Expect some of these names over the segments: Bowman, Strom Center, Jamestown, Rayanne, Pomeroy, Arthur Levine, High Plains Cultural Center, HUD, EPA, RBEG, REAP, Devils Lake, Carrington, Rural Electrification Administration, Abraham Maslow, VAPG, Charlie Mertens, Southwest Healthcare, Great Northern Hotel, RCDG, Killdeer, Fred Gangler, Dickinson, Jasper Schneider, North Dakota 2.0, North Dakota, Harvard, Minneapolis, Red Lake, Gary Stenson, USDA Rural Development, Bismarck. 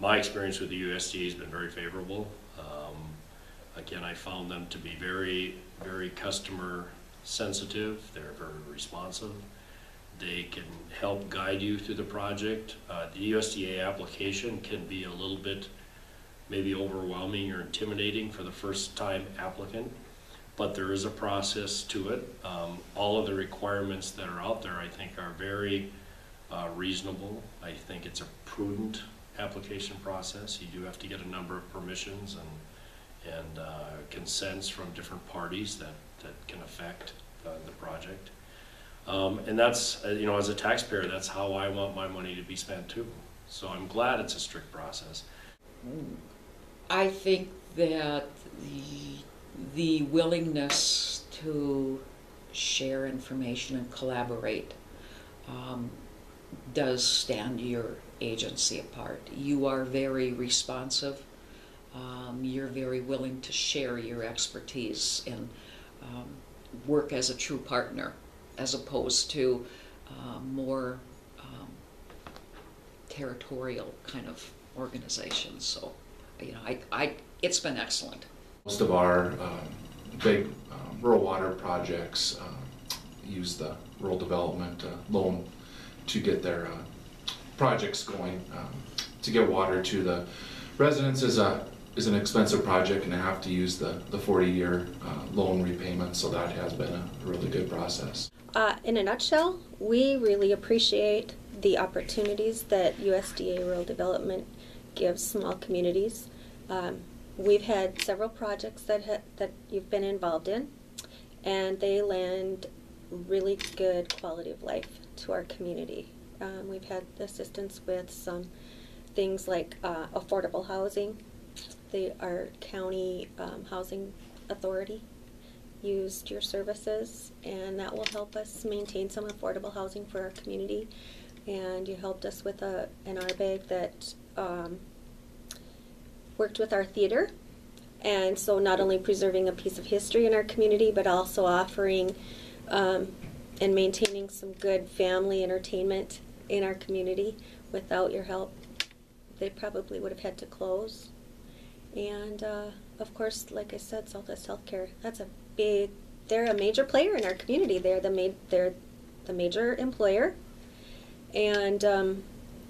My experience with the USDA has been very favorable. Again, I found them to be very, very customer sensitive. They're very responsive. They can help guide you through the project. The USDA application can be a little bit maybe overwhelming or intimidating for the first time applicant, but there is a process to it. All of the requirements that are out there, I think, are very reasonable. I think it's a prudent application process. You do have to get a number of permissions and consents from different parties that can affect the project. And that's, you know, as a taxpayer, that's how I want my money to be spent too. So I'm glad it's a strict process. I think that the willingness to share information and collaborate does stand your agency apart. You are very responsive. You're very willing to share your expertise and work as a true partner, as opposed to more territorial kind of organizations. So, you know, it's been excellent. Most of our big rural water projects use the rural development loan to get their projects going. To get water to the residents is an expensive project, and I have to use the 40-year loan repayment, so that has been a really good process. In a nutshell, we really appreciate the opportunities that USDA Rural Development gives small communities. We've had several projects that you've been involved in, and they lend really good quality of life to our community. We've had assistance with some things like affordable housing. Our county housing authority used your services, and that will help us maintain some affordable housing for our community. And you helped us with an RBEG that worked with our theater, and so not only preserving a piece of history in our community, but also offering and maintaining some good family entertainment in our community. Without your help, they probably would have had to close. And of course, like I said, Southwest Healthcare, they're a major player in our community. They're the major employer. And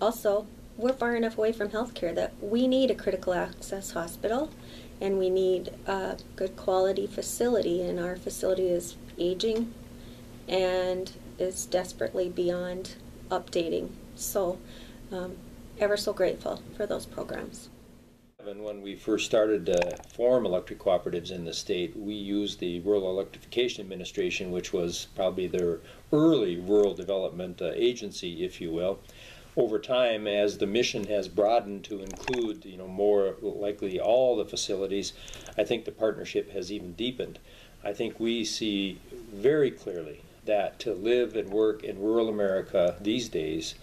also, we're far enough away from healthcare that we need a critical access hospital, and we need a good quality facility, and our facility is aging and is desperately beyond updating. So ever so grateful for those programs. And when we first started to form electric cooperatives in the state, we used the Rural Electrification Administration, which was probably their early rural development agency, if you will. Over time, as the mission has broadened to include, you know, more likely all the facilities, I think the partnership has even deepened. I think we see very clearly that to live and work in rural America these days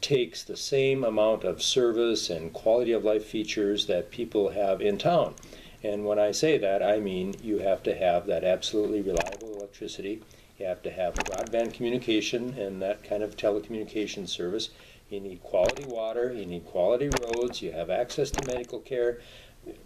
takes the same amount of service and quality of life features that people have in town. And when I say that, I mean you have to have that absolutely reliable electricity, you have to have broadband communication and that kind of telecommunication service, you need quality water, you need quality roads, you have access to medical care.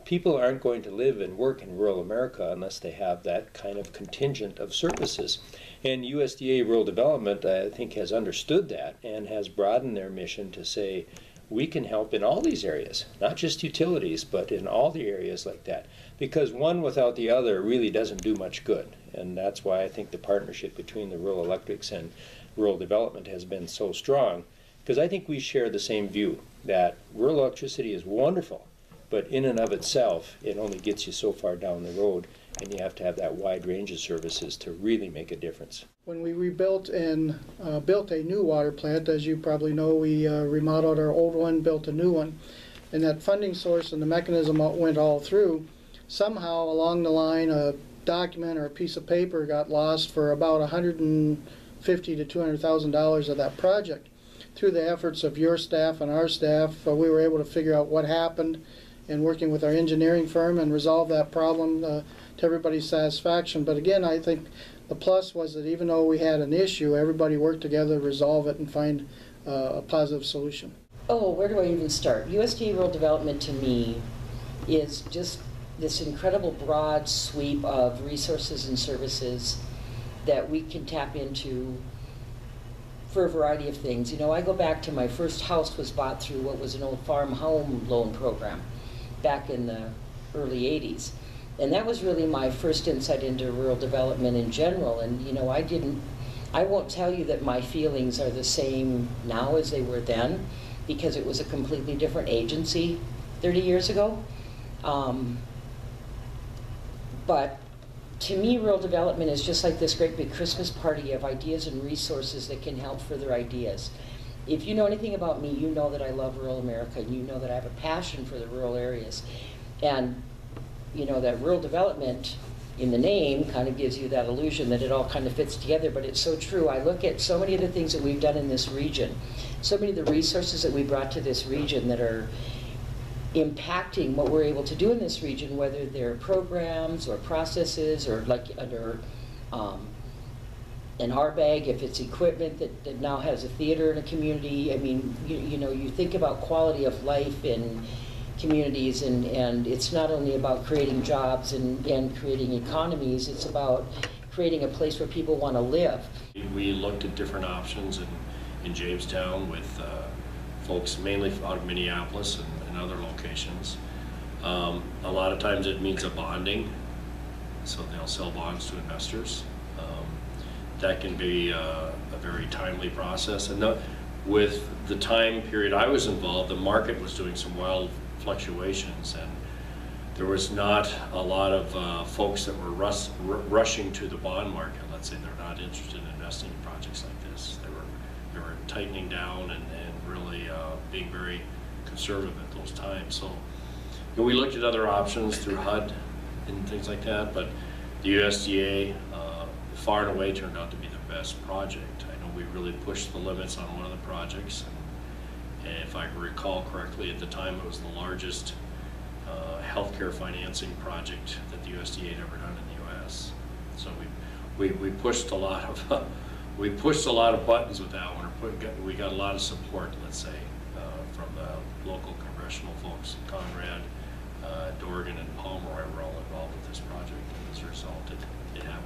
People aren't going to live and work in rural America unless they have that kind of contingent of services. And USDA Rural Development, I think, has understood that and has broadened their mission to say, we can help in all these areas, not just utilities, but in all the areas like that. Because one without the other really doesn't do much good. And that's why I think the partnership between the rural electrics and rural development has been so strong. Because I think we share the same view that rural electricity is wonderful, but in and of itself, it only gets you so far down the road, and you have to have that wide range of services to really make a difference. When we rebuilt and built a new water plant, as you probably know, we remodeled our old one, built a new one, and that funding source and the mechanism went all through. Somehow along the line, a document or a piece of paper got lost for about $150,000 to $200,000 of that project. Through the efforts of your staff and our staff, we were able to figure out what happened, and working with our engineering firm and resolve that problem to everybody's satisfaction. But again, I think the plus was that even though we had an issue, everybody worked together to resolve it and find a positive solution. oh, where do I even start? USDA Rural Development to me is just this incredible broad sweep of resources and services that we can tap into for a variety of things. You know, I go back to my first house was bought through what was an old farm home loan program back in the early 80s. And that was really my first insight into rural development in general. And you know, I won't tell you that my feelings are the same now as they were then, because it was a completely different agency 30 years ago. But to me, rural development is just like this great big Christmas party of ideas and resources that can help further ideas. If you know anything about me, you know that I love rural America, and you know that I have a passion for the rural areas. And you know that rural development in the name kind of gives you that illusion that it all kind of fits together, but it's so true. I look at so many of the things that we've done in this region, so many of the resources that we brought to this region that are impacting what we're able to do in this region, whether they're programs or processes or like under an RBEG, if it's equipment that now has a theater in a community. I mean, you know, you think about quality of life in communities, and it's not only about creating jobs and creating economies, it's about creating a place where people want to live. We looked at different options in Jamestown with folks mainly out of Minneapolis and other locations. A lot of times it means a bonding, so they'll sell bonds to investors. That can be a very timely process, and with the time period I was involved, the market was doing some wild fluctuations, and there was not a lot of folks that were rushing to the bond market. Let's say they're not interested in investing in projects like this. They were tightening down and really being very conservative at those times. So we looked at other options through HUD and things like that, but the USDA far and away turned out to be the best project. I know we really pushed the limits on one of the projects. If I recall correctly, at the time it was the largest healthcare financing project that the USDA had ever done in the U.S. So we pushed a lot of buttons with that one. We got a lot of support, let's say, from the local congressional folks. Conrad, Dorgan, and Pomeroy were all involved with this project, and as a result, it happened.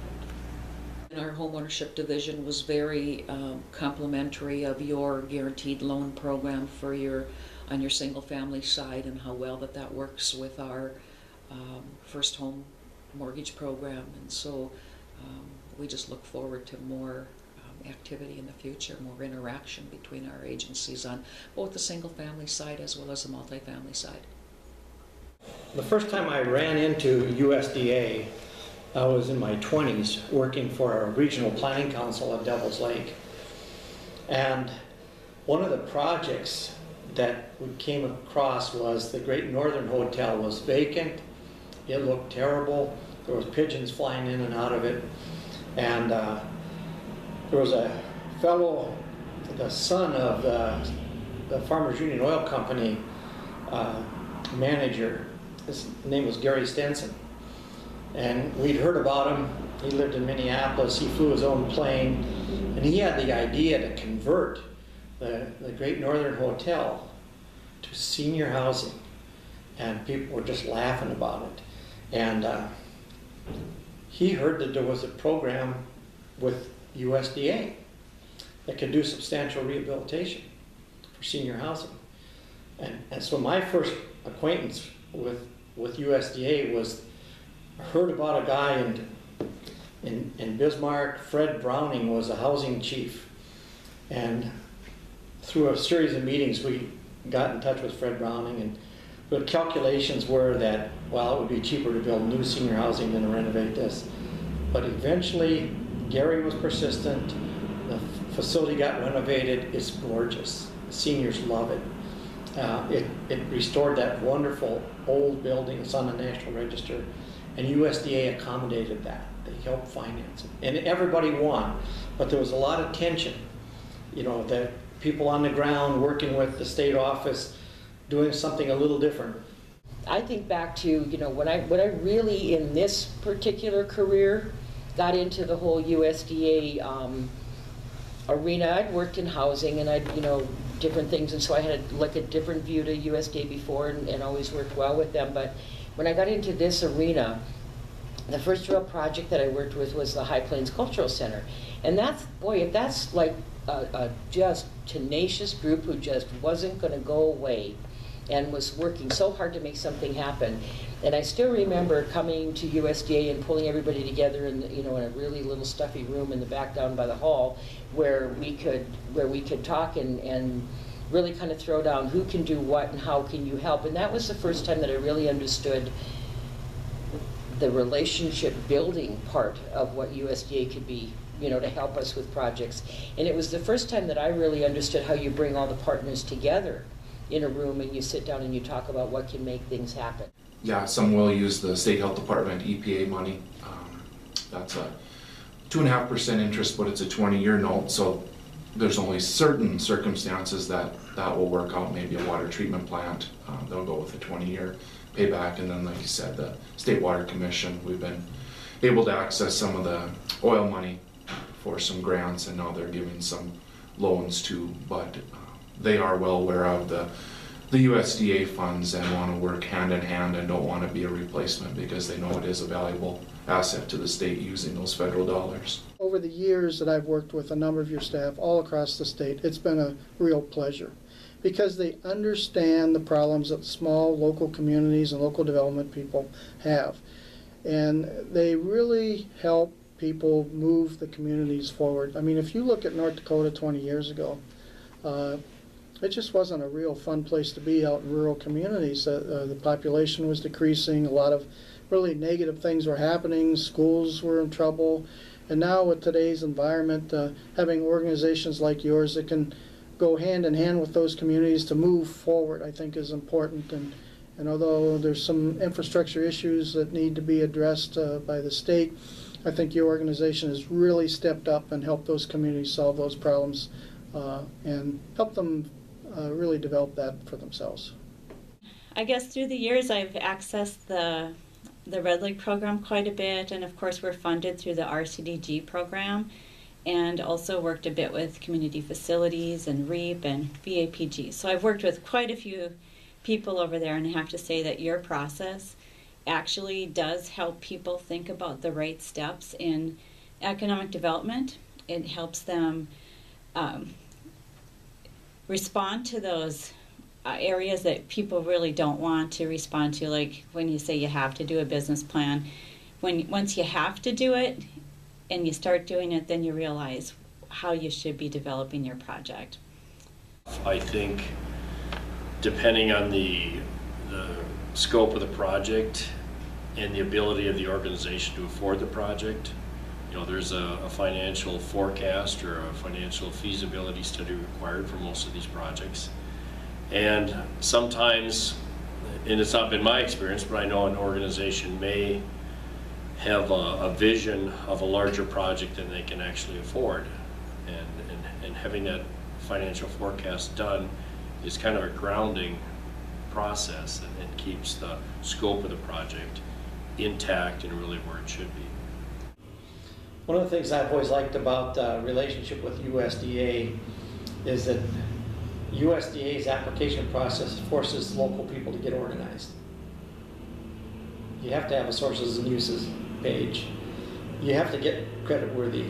And our homeownership division was very complimentary of your guaranteed loan program for on your single-family side, and how well that works with our first home mortgage program. And so we just look forward to more activity in the future, more interaction between our agencies on both the single-family side as well as the multifamily side. The first time I ran into USDA, I was in my 20s working for a regional planning council at Devils Lake. And one of the projects that we came across was the Great Northern Hotel was vacant. It looked terrible. There was pigeons flying in and out of it. And there was a fellow, the son of the Farmers Union Oil Company manager. His name was Gary Stenson. And we'd heard about him. He lived in Minneapolis. He flew his own plane. And he had the idea to convert the Great Northern Hotel to senior housing. And people were just laughing about it. And he heard that there was a program with USDA that could do substantial rehabilitation for senior housing. And so my first acquaintance with USDA was I heard about a guy in Bismarck. Fred Browning was a housing chief, and through a series of meetings we got in touch with Fred Browning, and the calculations were that, well, it would be cheaper to build new senior housing than to renovate this. But eventually Gary was persistent. The facility got renovated. It's gorgeous. The seniors love it. It restored that wonderful old building. It's on the National Register. And USDA accommodated that. They helped finance it. And everybody won. But there was a lot of tension, you know, that people on the ground working with the state office doing something a little different. I think back to, you know, when I really in this particular career got into the whole USDA arena, I'd worked in housing, and I'd, you know, different things, and so I had like a different view to USDA before, and always worked well with them. But when I got into this arena, the first real project that I worked with was the High Plains Cultural Center. And that's, boy, if that's like a just tenacious group who just wasn't going to go away and was working so hard to make something happen. And I still remember coming to USDA and pulling everybody together in, you know, in a really little stuffy room in the back down by the hall where we could talk and really kind of throw down who can do what and how can you help. And that was the first time that I really understood the relationship building part of what USDA could be, you know, to help us with projects. And it was the first time that I really understood how you bring all the partners together in a room and you sit down and you talk about what can make things happen. Yeah, some will use the state health department EPA money. That's a 2.5% interest, but it's a 20-year note, so there's only certain circumstances that will work out. Maybe a water treatment plant, they'll go with a 20-year payback. And then, like you said, the State Water Commission, we've been able to access some of the oil money for some grants, and now they're giving some loans too. But they are well aware of the USDA funds and want to work hand in hand and don't want to be a replacement, because they know it is a valuable asset to the state using those federal dollars. Over the years that I've worked with a number of your staff all across the state, it's been a real pleasure, because they understand the problems that small local communities and local development people have. And they really help people move the communities forward. I mean, if you look at North Dakota 20 years ago, it just wasn't a real fun place to be out in rural communities. The population was decreasing, a lot of really negative things were happening, schools were in trouble. And now with today's environment, having organizations like yours that can go hand in hand with those communities to move forward, I think, is important. And although there's some infrastructure issues that need to be addressed by the state, I think your organization has really stepped up and helped those communities solve those problems and help them really develop that for themselves. I guess through the years I've accessed the Red Lake program quite a bit, and of course we're funded through the RCDG program, and also worked a bit with community facilities and REAP and VAPG. So I've worked with quite a few people over there, and I have to say that your process actually does help people think about the right steps in economic development. It helps them respond to those areas that people really don't want to respond to, like when you say you have to do a business plan. Once you have to do it and you start doing it, then you realize how you should be developing your project. I think depending on the scope of the project and the ability of the organization to afford the project, you know, there's a financial forecast or a financial feasibility study required for most of these projects. And sometimes, and it's not been my experience, but I know an organization may have a vision of a larger project than they can actually afford. And having that financial forecast done is kind of a grounding process, and keeps the scope of the project intact and really where it should be. One of the things I've always liked about the relationship with USDA is that USDA's application process forces local people to get organized. You have to have a sources and uses page. You have to get credit worthy.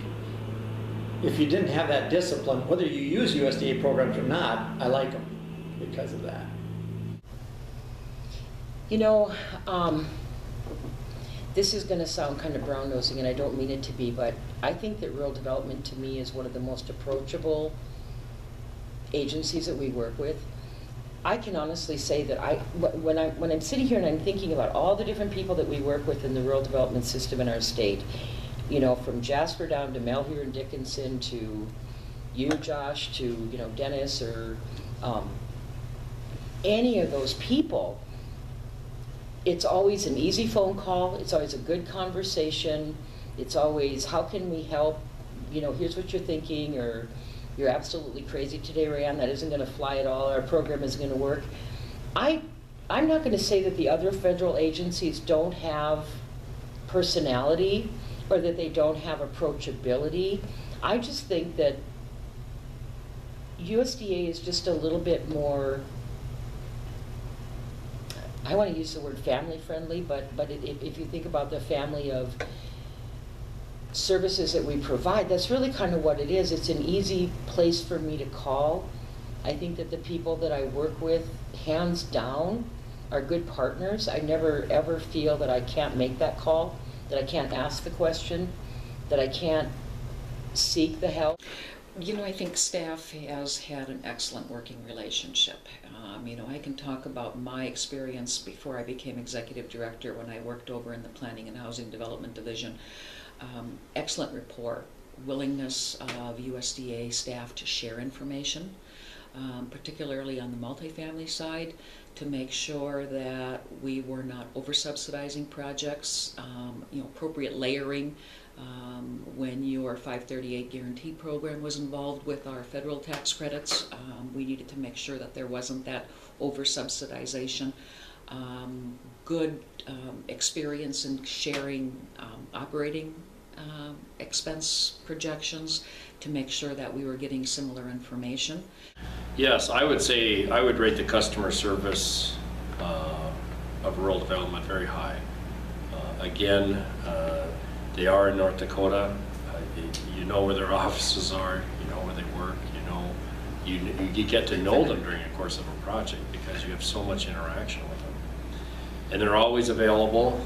If you didn't have that discipline, whether you use USDA programs or not, I like them because of that. You know, this is going to sound kind of brown-nosing, and I don't mean it to be, but I think that rural development to me is one of the most approachable agencies that we work with. I can honestly say that when I'm sitting here and I'm thinking about all the different people that we work with in the rural development system in our state, you know, from Jasper down to Mel here in Dickinson to you, Josh, to, you know, Dennis, or any of those people, it's always an easy phone call. It's always a good conversation. It's always, how can we help? You know, here's what you're thinking, or you're absolutely crazy today, Rayanne. That isn't going to fly at all. Our program isn't going to work. I'm not going to say that the other federal agencies don't have personality or that they don't have approachability. I just think that USDA is just a little bit more, I want to use the word family friendly, but if you think about the family of services that we provide, that's really kind of what it is. It's an easy place for me to call. I think that the people that I work with, hands down, are good partners. I never ever feel that I can't make that call, that I can't ask the question, that I can't seek the help. You know, I think staff has had an excellent working relationship. You know, I can talk about my experience before I became executive director when I worked over in the Planning and Housing Development Division. Excellent rapport, willingness of USDA staff to share information, particularly on the multifamily side, to make sure that we were not over-subsidizing projects, you know, appropriate layering. When your 538 guarantee program was involved with our federal tax credits, we needed to make sure that there wasn't that over-subsidization. Good experience in sharing operating expense projections to make sure that we were getting similar information. Yes, I would say I would rate the customer service of rural development very high. Again, they are in North Dakota. You know where their offices are, you know where they work, you know, you get to know them during the course of a project because you have so much interaction with them. And they're always available.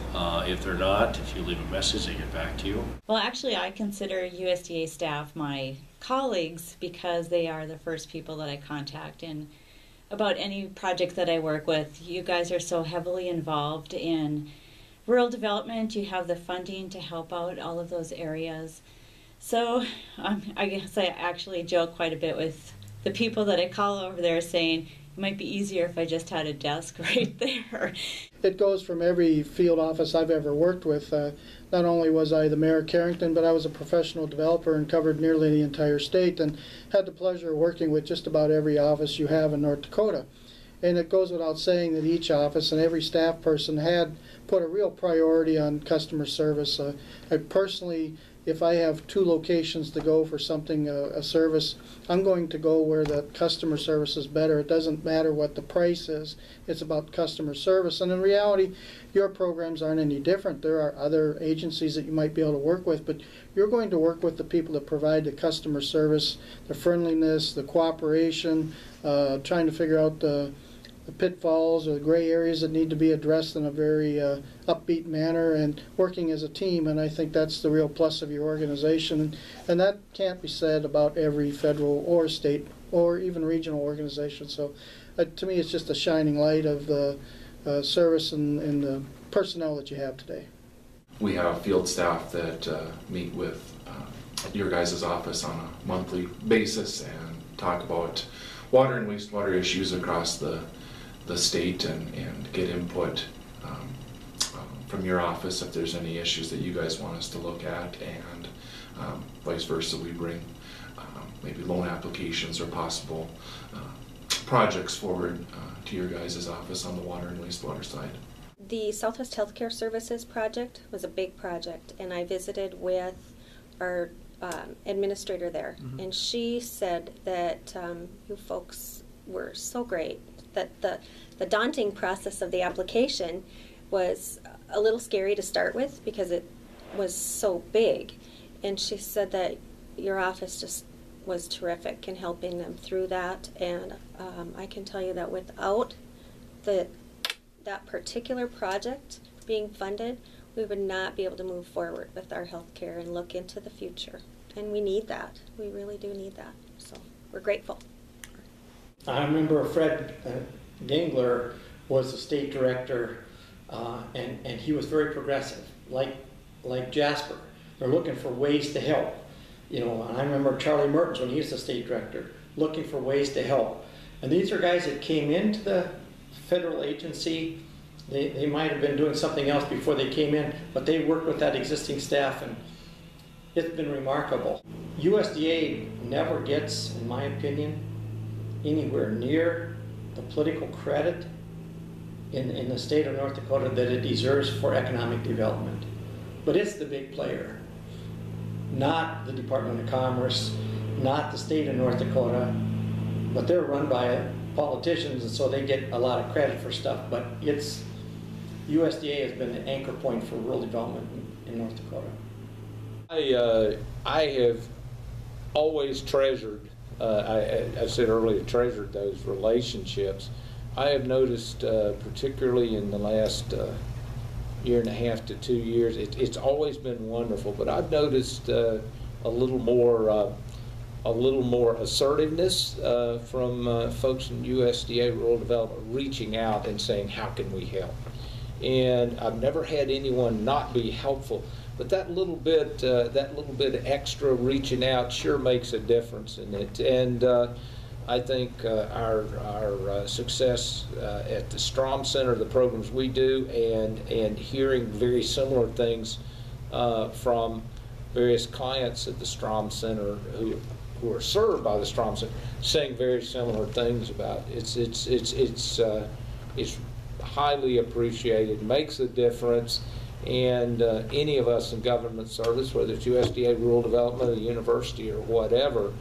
If they're not, if you leave a message, they get back to you. Well, actually, I consider USDA staff my colleagues because they are the first people that I contact in about any project that I work with. You guys are so heavily involved in rural development. You have the funding to help out all of those areas. So I guess I actually joke quite a bit with the people that I call over there saying, it might be easier if I just had a desk right there. It goes from every field office I've ever worked with. Not only was I the mayor of Carrington, but I was a professional developer and covered nearly the entire state and had the pleasure of working with just about every office you have in North Dakota. And it goes without saying that each office and every staff person had put a real priority on customer service. I personally, if I have two locations to go for something, a service, I'm going to go where the customer service is better. It doesn't matter what the price is. It's about customer service. And in reality, your programs aren't any different. There are other agencies that you might be able to work with, but you're going to work with the people that provide the customer service, the friendliness, the cooperation, trying to figure out the pitfalls or the gray areas that need to be addressed in a very upbeat manner and working as a team. And I think that's the real plus of your organization. And that can't be said about every federal or state or even regional organization. So to me, it's just a shining light of the service and the personnel that you have today. We have field staff that meet with your guys' office on a monthly basis and talk about water and wastewater issues across the state and get input from your office if there's any issues that you guys want us to look at, and vice versa. We bring maybe loan applications or possible projects forward to your guys' office on the water and wastewater side. The Southwest Healthcare Services project was a big project, and I visited with our administrator there, mm-hmm. and she said that you folks were so great, that the daunting process of the application was a little scary to start with because it was so big, and she said that your office just was terrific in helping them through that. And I can tell you that without that particular project being funded, we would not be able to move forward with our health care and look into the future, and we need that. We really do need that, so we're grateful. I remember Fred Gangler was the state director, and he was very progressive, like Jasper. They're looking for ways to help, you know. And I remember Charlie Mertens when he was the state director, looking for ways to help. And these are guys that came into the federal agency. They might have been doing something else before they came in, but they worked with that existing staff, and it's been remarkable. USDA never gets, in my opinion, anywhere near the political credit in the state of North Dakota that it deserves for economic development. But it's the big player, not the Department of Commerce, not the state of North Dakota, but they're run by politicians, and so they get a lot of credit for stuff. But it's, USDA has been the anchor point for rural development in North Dakota. I have always treasured, I said earlier, treasured those relationships. I have noticed, particularly in the last year and a half to 2 years, it's always been wonderful, but I've noticed a little more assertiveness from folks in USDA Rural Development reaching out and saying, how can we help? And I've never had anyone not be helpful, but that little bit extra reaching out sure makes a difference in it. And I think our success at the Strom Center, the programs we do, and hearing very similar things from various clients at the Strom Center who are served by the Strom Center, saying very similar things about it. It's highly appreciated, makes a difference, and any of us in government service, whether it's USDA Rural Development or university or whatever,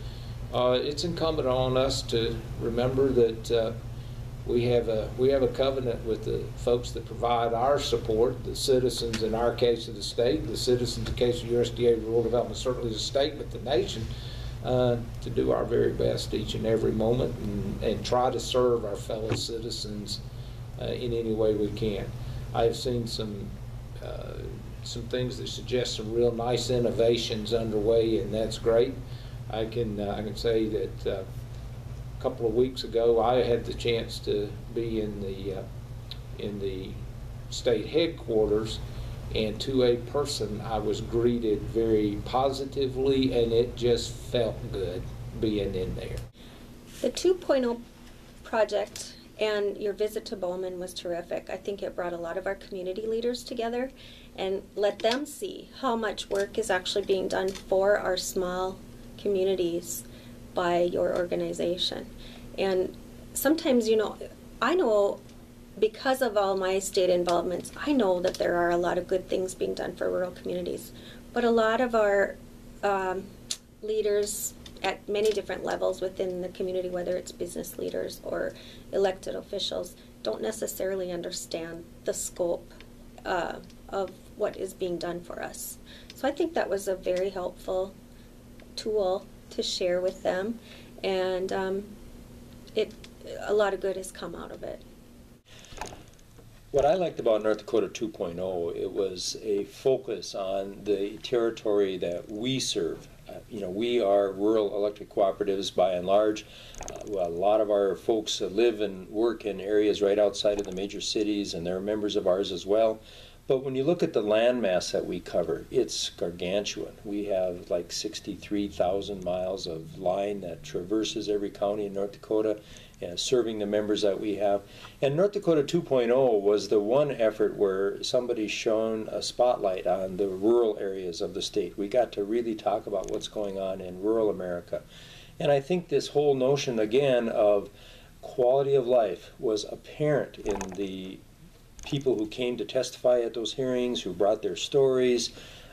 it's incumbent on us to remember that we have a covenant with the folks that provide our support, the citizens in our case of the state, the citizens in the case of USDA Rural Development, certainly the state, but the nation, to do our very best each and every moment and try to serve our fellow citizens in any way we can. I've seen some things that suggest some real nice innovations underway, and that's great. I can say that a couple of weeks ago I had the chance to be in the state headquarters, and to a person I was greeted very positively, and it just felt good being in there. The 2.0 project and your visit to Bowman was terrific. I think it brought a lot of our community leaders together and let them see how much work is actually being done for our small communities by your organization. And sometimes, you know, I know because of all my state involvements, I know that there are a lot of good things being done for rural communities, but a lot of our leaders at many different levels within the community, whether it's business leaders or elected officials, don't necessarily understand the scope of what is being done for us. So I think that was a very helpful tool to share with them, and a lot of good has come out of it. What I liked about North Dakota 2.0, it was a focus on the territory that we serve. You know, we are rural electric cooperatives by and large. A lot of our folks live and work in areas right outside of the major cities, and they're members of ours as well. But when you look at the landmass that we cover, it's gargantuan. We have like 63,000 miles of line that traverses every county in North Dakota, serving the members that we have. And North Dakota 2.0 was the one effort where somebody shone a spotlight on the rural areas of the state. We got to really talk about what's going on in rural America. And I think this whole notion, again, of quality of life was apparent in the people who came to testify at those hearings, who brought their stories.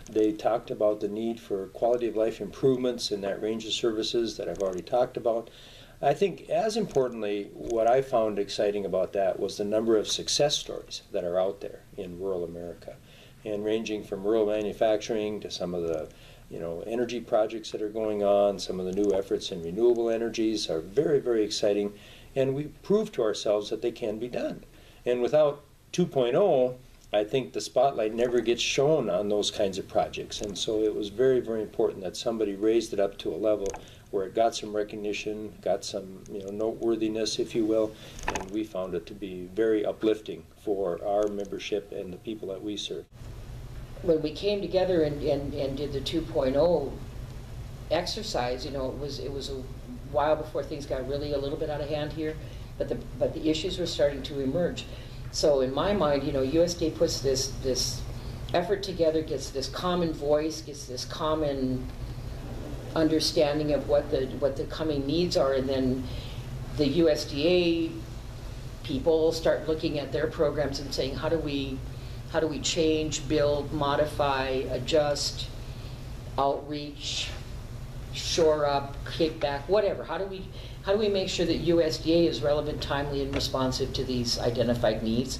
They talked about the need for quality of life improvements in that range of services that I've already talked about. I think as importantly, what I found exciting about that was the number of success stories that are out there in rural America, and ranging from rural manufacturing to some of the, you know, energy projects that are going on. Some of the new efforts in renewable energies are very, very exciting, and we proved to ourselves that they can be done. And without 2.0, I think the spotlight never gets shown on those kinds of projects, and so it was very, very important that somebody raised it up to a level where it got some recognition, got some, you know, noteworthiness, if you will, and we found it to be very uplifting for our membership and the people that we serve. When we came together and did the 2.0 exercise, you know, it was a while before things got really a little bit out of hand here, but the issues were starting to emerge. So in my mind, you know, USDA puts this effort together, gets this common voice, gets this common understanding of what the coming needs are, and then the USDA people start looking at their programs and saying, how do we change, build, modify, adjust, outreach, shore up, kick back, whatever. How do we make sure that USDA is relevant, timely, and responsive to these identified needs?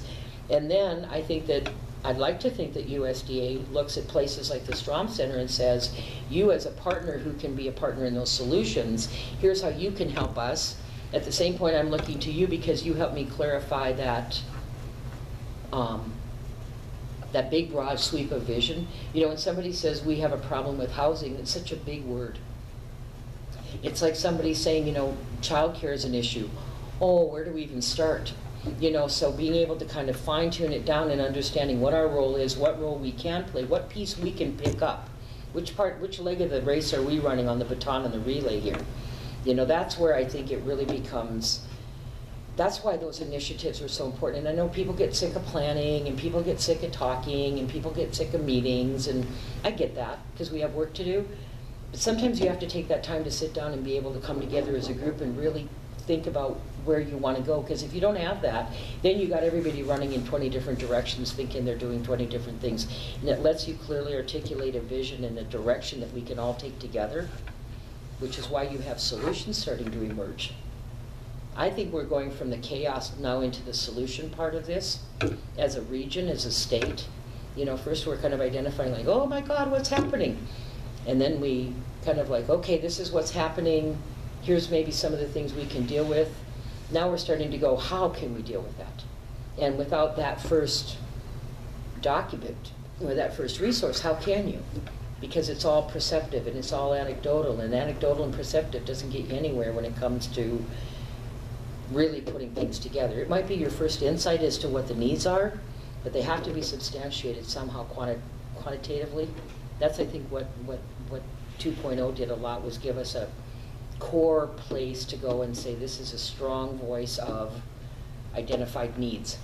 And then I think that I'd like to think that USDA looks at places like the Strom Center and says, you as a partner who can be a partner in those solutions, here's how you can help us. At the same point, I'm looking to you because you helped me clarify that that big broad sweep of vision. You know, when somebody says we have a problem with housing, it's such a big word. It's like somebody saying, you know, childcare is an issue. Oh, where do we even start? You know, so being able to kind of fine-tune it down and understanding what our role is, what role we can play, what piece we can pick up, which part, which leg of the race are we running on, the baton and the relay here. You know, that's where I think it really becomes, that's why those initiatives are so important. And I know people get sick of planning, and people get sick of talking, and people get sick of meetings, and I get that, because we have work to do. But sometimes you have to take that time to sit down and be able to come together as a group and really think about where you want to go, because if you don't have that, then you got everybody running in 20 different directions thinking they're doing 20 different things. And it lets you clearly articulate a vision and a direction that we can all take together, which is why you have solutions starting to emerge. I think we're going from the chaos now into the solution part of this as a region, as a state. You know, first we're kind of identifying like, oh my God, what's happening? And then we kind of like, okay, this is what's happening. Here's maybe some of the things we can deal with. Now we're starting to go, how can we deal with that? And without that first document, or that first resource, how can you? Because it's all perceptive and it's all anecdotal and perceptive doesn't get you anywhere when it comes to really putting things together. It might be your first insight as to what the needs are, but they have to be substantiated somehow quantitatively. That's, I think, what 2.0 did a lot, was give us a core place to go and say this is a strong voice of identified needs.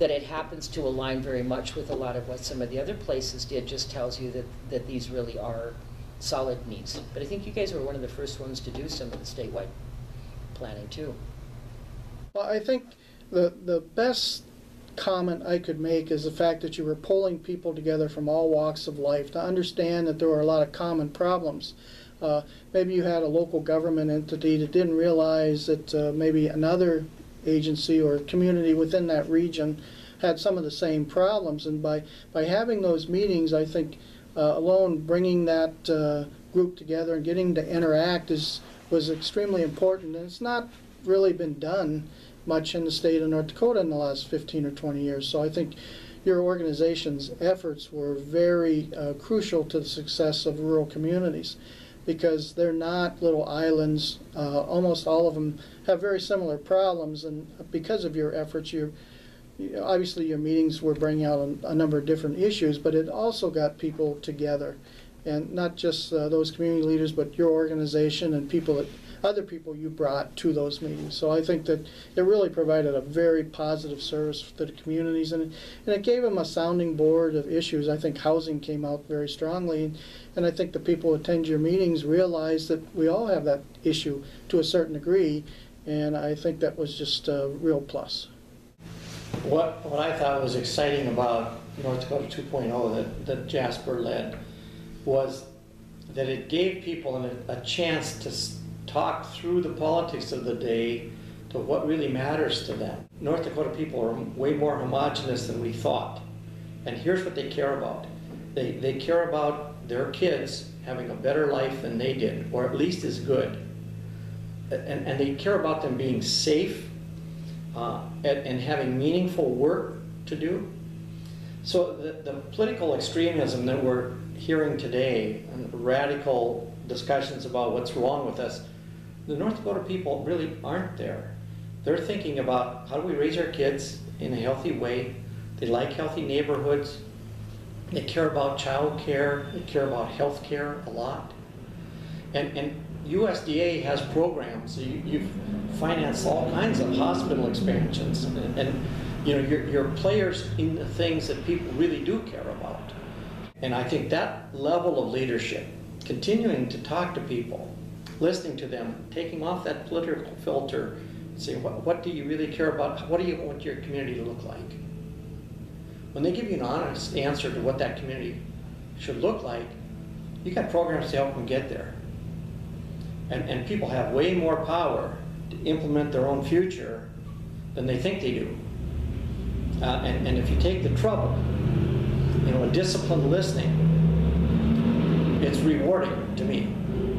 That it happens to align very much with a lot of what some of the other places did just tells you that these really are solid needs. But I think you guys were one of the first ones to do some of the statewide planning too. Well, I think the best comment I could make is the fact that you were pulling people together from all walks of life to understand that there were a lot of common problems. Maybe you had a local government entity that didn't realize that maybe another agency or community within that region had some of the same problems, and by having those meetings, I think alone bringing that group together and getting to interact was extremely important, and it's not really been done much in the state of North Dakota in the last 15 or 20 years, so I think your organization's efforts were very crucial to the success of rural communities, because they're not little islands. Almost all of them have very similar problems, and because of your efforts, obviously your meetings were bringing out a number of different issues, but it also got people together, and not just those community leaders, but your organization and other people you brought to those meetings. So I think that it really provided a very positive service to the communities, and it gave them a sounding board of issues. I think housing came out very strongly, and I think the people who attend your meetings realize that we all have that issue to a certain degree, and I think that was just a real plus. What I thought was exciting about North Dakota 2.0 that Jasper led was that it gave people a chance to talk through the politics of the day to what really matters to them. North Dakota people are way more homogenous than we thought. And here's what they care about. They care about their kids having a better life than they did, or at least as good. And they care about them being safe and having meaningful work to do. So the political extremism that we're hearing today, and radical discussions about what's wrong with us, the North Dakota people really aren't there. They're thinking about how do we raise our kids in a healthy way. They like healthy neighborhoods. They care about child care. They care about health care a lot. And USDA has programs. You've financed all kinds of hospital expansions. And you know, you're players in the things that people really do care about. And I think that level of leadership, continuing to talk to people, listening to them, taking off that political filter, and saying, what do you really care about? What do you want your community to look like? When they give you an honest answer to what that community should look like, you got programs to help them get there. And people have way more power to implement their own future than they think they do. And if you take the trouble, a disciplined listening, it's rewarding to me.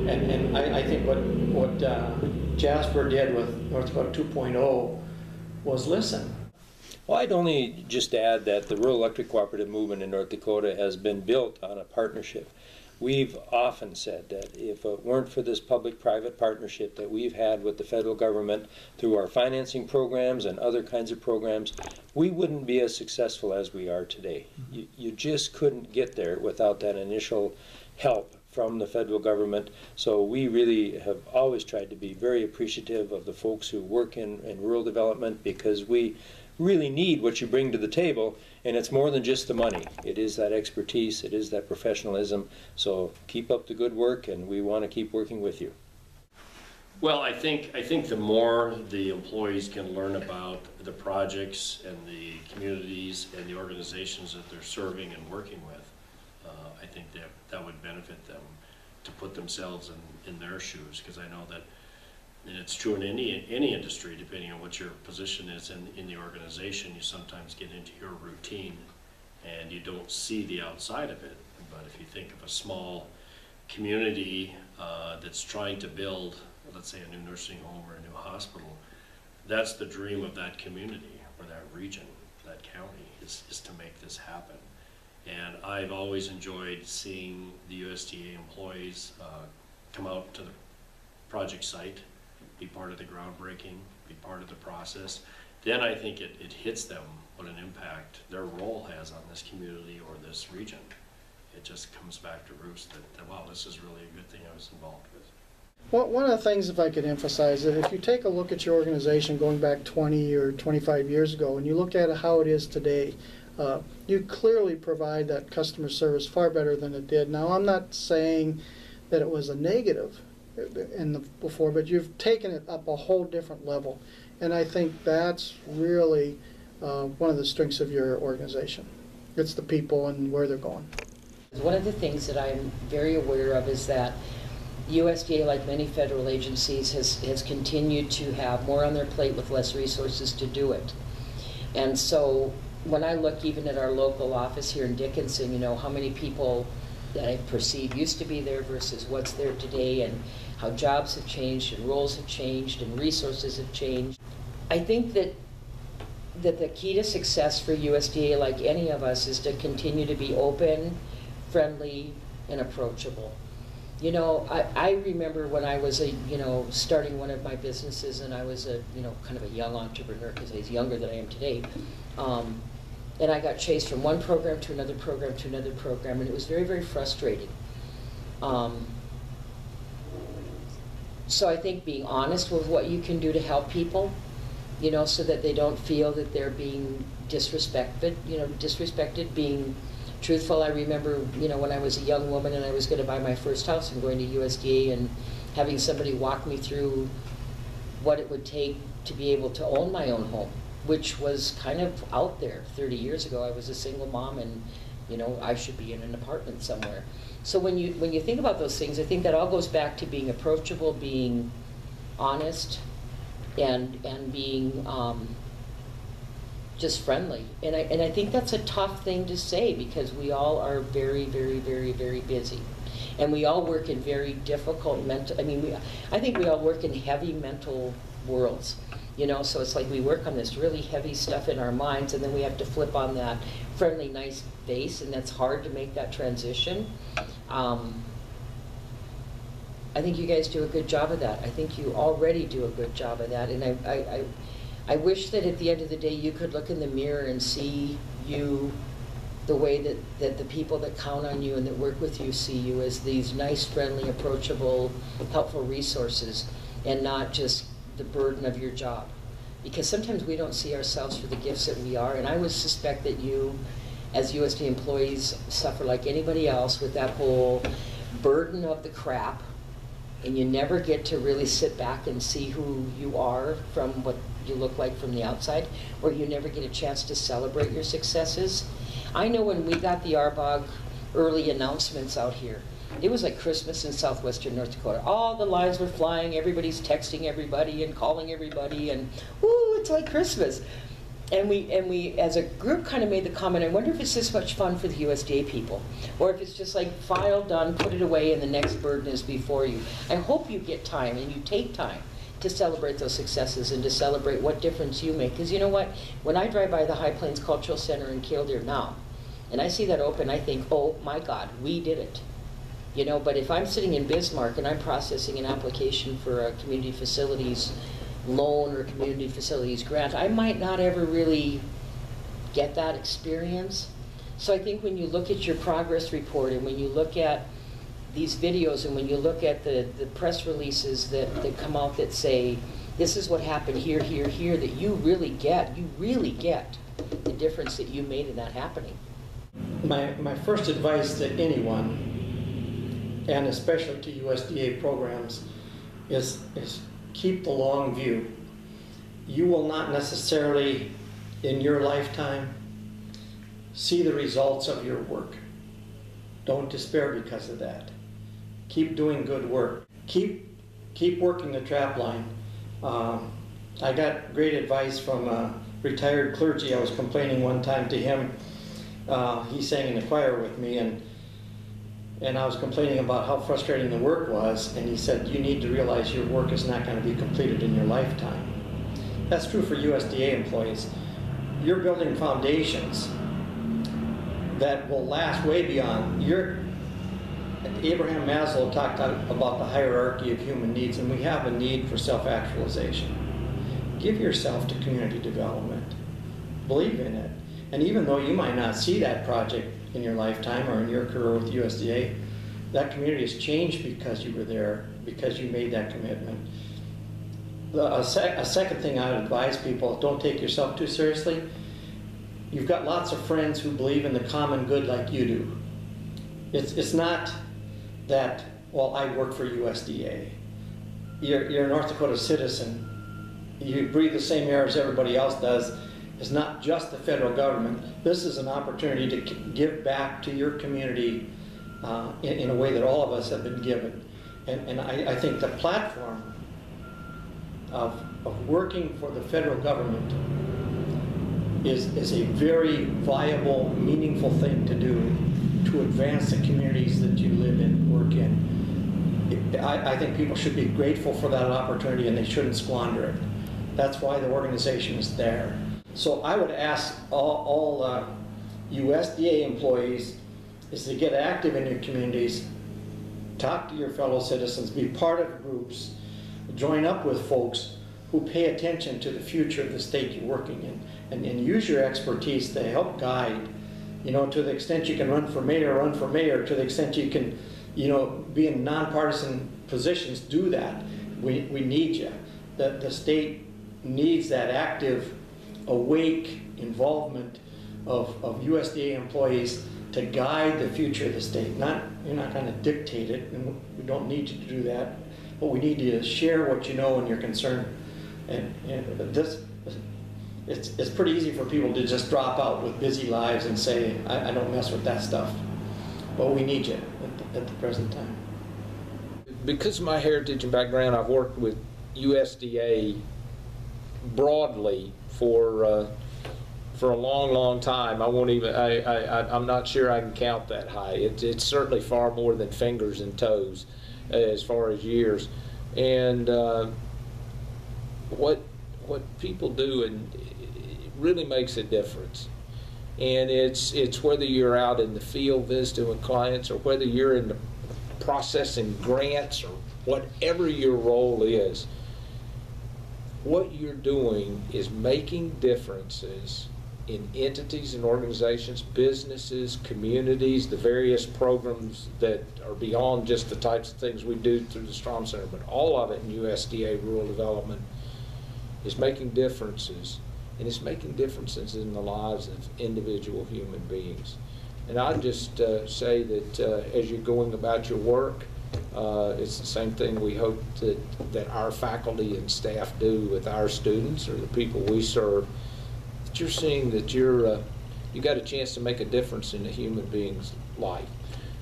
And I think what Jasper did with North Dakota 2.0 was listen. Well, I'd only just add that the rural electric cooperative movement in North Dakota has been built on a partnership. We've often said that if it weren't for this public-private partnership that we've had with the federal government through our financing programs and other kinds of programs, we wouldn't be as successful as we are today. You just couldn't get there without that initial help from the federal government. So we really have always tried to be very appreciative of the folks who work in rural development, because we really need what you bring to the table, and it's more than just the money. It is that expertise, it is that professionalism. So keep up the good work, and we want to keep working with you. Well, I think the more the employees can learn about the projects and the communities and the organizations that they're serving and working with, I think that would benefit them to put themselves in their shoes, because I know that, and it's true in any industry, depending on what your position is in the organization, you sometimes get into your routine and you don't see the outside of it. But if you think of a small community that's trying to build, let's say, a new nursing home or a new hospital, that's the dream of that community or that region, that county, is to make this happen. And I've always enjoyed seeing the USDA employees come out to the project site, be part of the groundbreaking, be part of the process. Then I think it hits them what an impact their role has on this community or this region. It just comes back to roost that wow, this is really a good thing I was involved with. Well, one of the things, if I could emphasize, that if you take a look at your organization going back 20 or 25 years ago and you look at how it is today, you clearly provide that customer service far better than it did. Now, I'm not saying that it was a negative before, but you've taken it up a whole different level, and I think that's really one of the strengths of your organization. It's the people and where they're going. One of the things that I'm very aware of is that USDA, like many federal agencies, has continued to have more on their plate with less resources to do it. And so when I look even at our local office here in Dickinson, how many people that I perceive used to be there versus what's there today, and how jobs have changed and roles have changed and resources have changed. I think that the key to success for USDA, like any of us, is to continue to be open, friendly, and approachable. I remember when I was starting one of my businesses, and I was kind of a young entrepreneur, because I was younger than I am today. And I got chased from one program to another program to another program, and it was very, very frustrating. So I think being honest with what you can do to help people, so that they don't feel that they're being disrespected, being truthful. I remember, when I was a young woman and I was going to buy my first house and going to USDA and having somebody walk me through what it would take to be able to own my own home, which was kind of out there 30 years ago. I was a single mom, and I should be in an apartment somewhere. So when you think about those things, I think that all goes back to being approachable, being honest, and being just friendly. And I think that's a tough thing to say, because we all are very, very, very, very busy, and we all work in very difficult mental. I think we all work in heavy mental worlds. So it's like we work on this really heavy stuff in our minds, and then we have to flip on that friendly, nice face, and that's hard to make that transition. I think you guys do a good job of that. I think you already do a good job of that, and I wish that at the end of the day you could look in the mirror and see you the way that the people that count on you and that work with you see you, as these nice, friendly, approachable, helpful resources, and not just the burden of your job, because sometimes we don't see ourselves for the gifts that we are. And I would suspect that you, as USDA employees, suffer like anybody else with that whole burden of the crap, and you never get to really sit back and see who you are from what you look like from the outside, or you never get a chance to celebrate your successes. I know when we got the RBEG early announcements out here, It was like Christmas in southwestern North Dakota. All the lines were flying, everybody's texting everybody and calling everybody, and woo, it's like Christmas. And we as a group kind of made the comment, I wonder if it's this much fun for the USDA people, or if it's just like file done, put it away, and the next burden is before you. I hope you get time, and you take time to celebrate those successes and to celebrate what difference you make. Because you know what, when I drive by the High Plains Cultural Center in Killdeer now, and I see that open, I think, oh my God, we did it. You know, but if I'm sitting in Bismarck and I'm processing an application for a community facilities loan or community facilities grant, I might not ever really get that experience. So I think when you look at your progress report, and when you look at these videos, and when you look at the press releases that come out that say, this is what happened here, here, here, that you really get the difference that you made in that happening. My first advice to anyone, and especially to USDA programs, is keep the long view. You will not necessarily, in your lifetime, see the results of your work. Don't despair because of that. Keep doing good work. Keep working the trap line. I got great advice from a retired clergy. I was complaining one time to him. He sang in the choir with me, and I was complaining about how frustrating the work was, and he said, you need to realize your work is not going to be completed in your lifetime. That's true for USDA employees. You're building foundations that will last way beyond your... Abraham Maslow talked about the hierarchy of human needs, and we have a need for self-actualization. Give yourself to community development. Believe in it. And even though you might not see that project in your lifetime or in your career with USDA, that community has changed because you were there, because you made that commitment. A second thing I would advise people, don't take yourself too seriously. You've got lots of friends who believe in the common good like you do. It's not that, well, I work for USDA. You're a North Dakota citizen. You breathe the same air as everybody else does. It's not just the federal government. This is an opportunity to give back to your community in a way that all of us have been given. And I think the platform of working for the federal government is a very viable, meaningful thing to do to advance the communities that you live in, work in. I think people should be grateful for that opportunity, and they shouldn't squander it. That's why the organization is there. So I would ask all USDA employees is to get active in your communities, talk to your fellow citizens, be part of groups, join up with folks who pay attention to the future of the state you're working in, and use your expertise to help guide, you know, to the extent you can run for mayor, to the extent you can, you know, be in nonpartisan positions, do that. We need you. The state needs that active, awake involvement of USDA employees to guide the future of the state. You're not going to dictate it, and we don't need you to do that, but we need you to share what you know and your concern. And it's pretty easy for people to just drop out with busy lives and say, I don't mess with that stuff. But we need you at the present time. Because of my heritage and background, I've worked with USDA broadly for a long time. I won't even. I'm not sure I can count that high. It's certainly far more than fingers and toes, as far as years. And what people do, and it really makes a difference. And it's whether you're out in the field visiting with clients, or whether you're in the processing grants, or whatever your role is. What you're doing is making differences in entities and organizations, businesses, communities, the various programs that are beyond just the types of things we do through the Strom Center, but all of it in USDA Rural Development is making differences, and it's making differences in the lives of individual human beings. And I just say that as you're going about your work, it's the same thing we hope that our faculty and staff do with our students or the people we serve, that you're seeing that you got a chance to make a difference in a human being's life.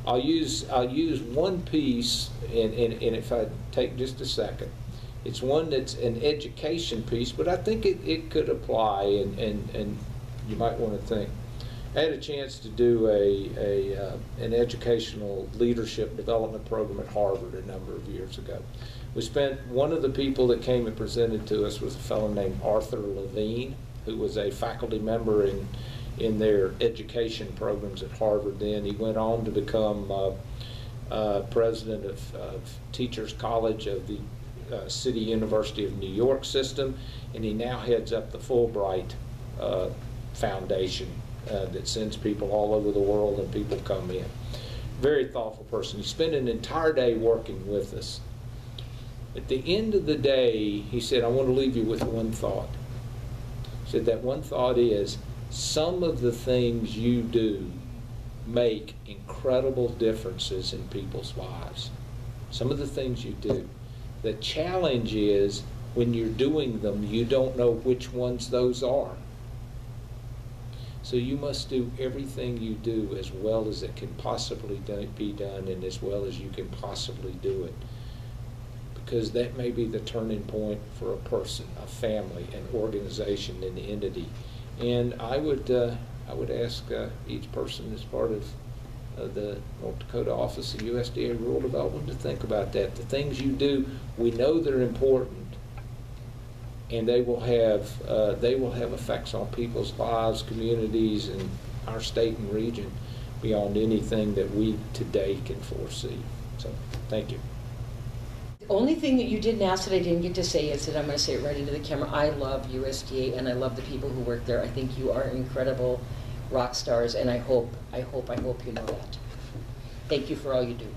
I'll use one piece, and if I take just a second, it's one that's an education piece, but I think it could apply, and you might want to think. I had a chance to do an educational leadership development program at Harvard a number of years ago. We spent, one of the people that came and presented to us was a fellow named Arthur Levine, who was a faculty member in their education programs at Harvard then. He went on to become president of Teachers College of the City University of New York system, and he now heads up the Fulbright Foundation that sends people all over the world, and people come in. Very thoughtful person. He spent an entire day working with us. At the end of the day, he said, I want to leave you with one thought. He said that one thought is, some of the things you do make incredible differences in people's lives. Some of the things you do. The challenge is, when you're doing them, you don't know which ones those are. So you must do everything you do as well as it can possibly be done, and as well as you can possibly do it. Because that may be the turning point for a person, a family, an organization, an entity. And I would ask each person as part of the North Dakota Office of USDA Rural Development to think about that. The things you do, we know they're important, and they will have effects on people's lives, communities, and our state and region beyond anything that we today can foresee. So, thank you. The only thing that you didn't ask that I didn't get to say is that I'm going to say it right into the camera. I love USDA, and I love the people who work there. I think you are incredible rock stars, and I hope you know that. Thank you for all you do.